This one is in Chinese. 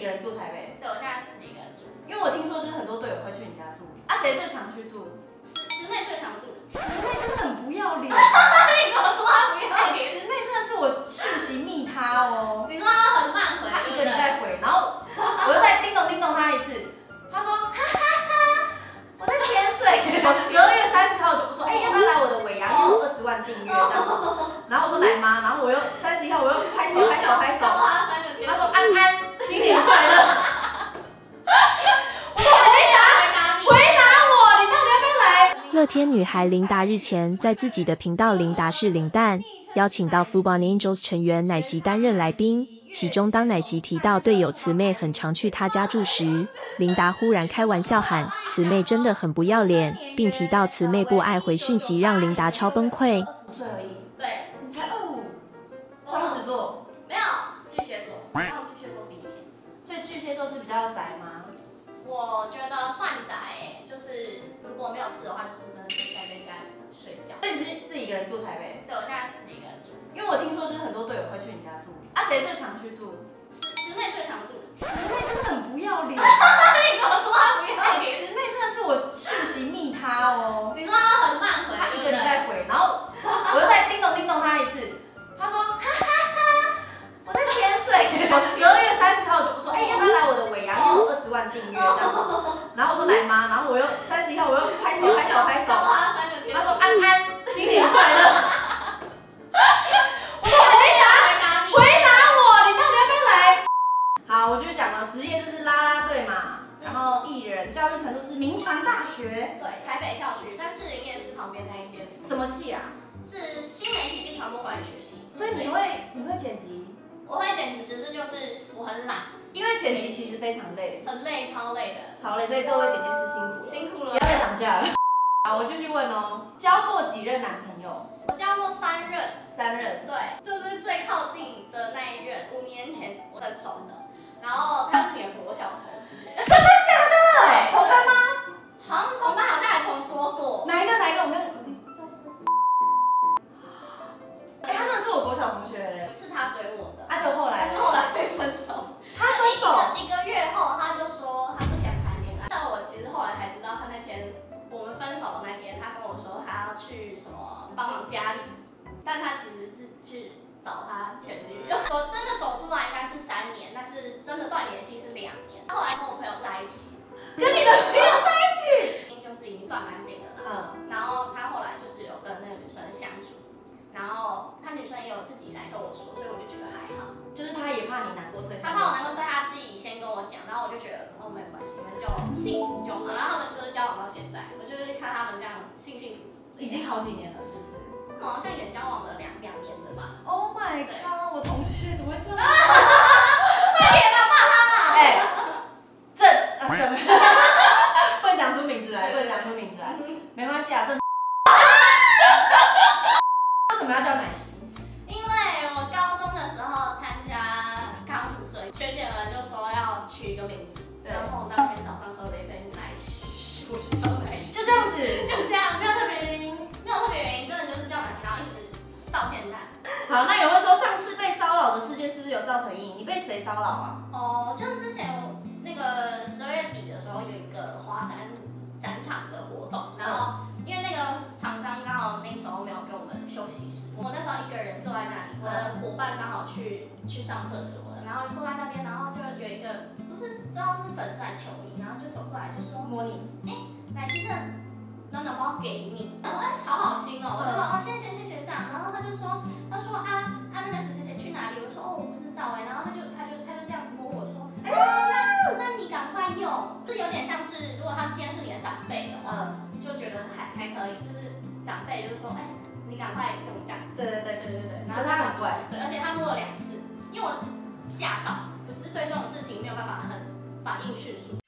一个人住台北？对，我现在自己一个人住。因为我听说就是很多队友会去你家住。啊，谁最常去住？池妹最常住。池妹真的很不要脸。你怎么说她不要脸？池妹真的是我讯息密她哦。你说她很慢回，她一个礼拜回，然后我又再叮咚叮咚她一次，她说哈哈哈，我在潜水。我12月30号我就说，哎，要不要来我的尾牙？因为我20万订阅。然后我说来吗？然后我又31号我又拍手拍手拍手。她说安安，新年快乐。 乐天女孩琳达日前在自己的频道琳达是林蛋邀请到 Full Body Angels 成员奶昔担任来宾，其中当奶昔提到队友慈妹很常去她家住时，琳达忽然开玩笑喊慈妹真的很不要脸，并提到慈妹不爱回讯息，让琳达超崩溃。5岁而已，对，你才25，双子座没有巨蟹座，没有巨蟹座第一天，所以巨蟹座是比较宅吗？我觉得算宅，就是。 如果没有事的话，就是真的在家里睡觉。所以你是自己一个人住台北？对，我现在自己一个人住。因为我听说就是很多队友会去你家住。啊，谁最常去住？池妹最常住。池妹真的很不要脸。你怎么说她不要脸？池妹真的是我讯息密她哦。你说她很慢回，她一个礼拜回，然后我又再叮咚叮咚她一次，她说哈哈哈，我在潜水。我12月30号我就说，哎，要不要来我的尾牙？因为我20万订阅这样。 然后我说来吗？然后我又31号，我又拍手拍手拍手。他说安安，新年快乐。我回答我，你到底要不要来？好，我就讲了，职业就是啦啦队嘛，然后艺人，教育程度是民传大学，对，台北校区，在士林夜市旁边那一间。什么系啊？是新媒体及传播管理学系。所以你会剪辑？我会剪辑，只是就是我很懒。 因为剪辑其实非常累，很累，超累的，超累，所以各位剪辑师辛苦了，辛苦了，不要再涨价了。好，我继续问哦，交过几任男朋友？我交过3任，3任，对，就是最靠近的那一任，5年前我分手的，然后他是你的国小同学，真的假的？同班吗？好像是同班，好像还同桌过。哪一个？我没有搞定，就是。哎，他真的是我国小同学，是他追我的，而且后来，但是后来被分手。 1个月后，他就说他不想谈恋爱。但我其实后来才知道，他那天我们分手的那天，他跟我说他要去什么帮忙家里，但他其实是去找他前女友。我真的走出来应该是3年，但是真的断联系是2年。后来跟我朋友在一起，跟你的朋友在一起，就是已经断干净了啦。嗯，然后他后来就是有跟那个女生相处。 然后他女生也有自己来跟我说，所以我就觉得还好，就是他也怕你难过，所以他怕我难过，所以他自己先跟我讲，然后我就觉得哦没有关系，你们就幸福就好。然后他们就是交往到现在，我就是看他们这样幸幸福福，已经好几年了，是不是？我好像也交往了两年了吧。Oh my god！ 我同学怎么会这样？快点啦，骂他啦！哎，郑啊郑，不能讲出名字来，不能讲出名字来，没关系啊，郑。 我要叫奶昔，因为我高中的时候参加康复社，学姐们就说要取一个名字，然后我那天早上喝了一杯奶昔，我就叫奶昔，就这样子，就这样，没有特别原因，没有特别原因，真的就是叫奶昔，然后一直到现在。好，那有没有说上次被骚扰的事件是不是有造成阴影？你被谁骚扰啊？哦，就是之前我那个12月底的时候有一个华山展场的活动，然后。 因为那个厂商刚好那时候没有给我们休息室，我那时候一个人坐在那里，我的伙伴刚好去上厕所了，然后坐在那边，然后就有一个不是知道是粉丝还是球迷，然后就走过来就说摸你，哎、奶昔这暖暖包给你，我哎好好心哦，我就说哦谢谢谢谢这样，然后他说啊那个谁去哪里，我说哦我不知道哎，然后他就这样子摸我说，哎、那你赶快用，这有点像是如果他今天是你的长辈的话。嗯 就觉得还可以，就是长辈就说，哎、你赶快跟我讲。对。然后他很乖，对，而且他摸了2次，因为我吓到，我只是对这种事情没有办法很反应迅速，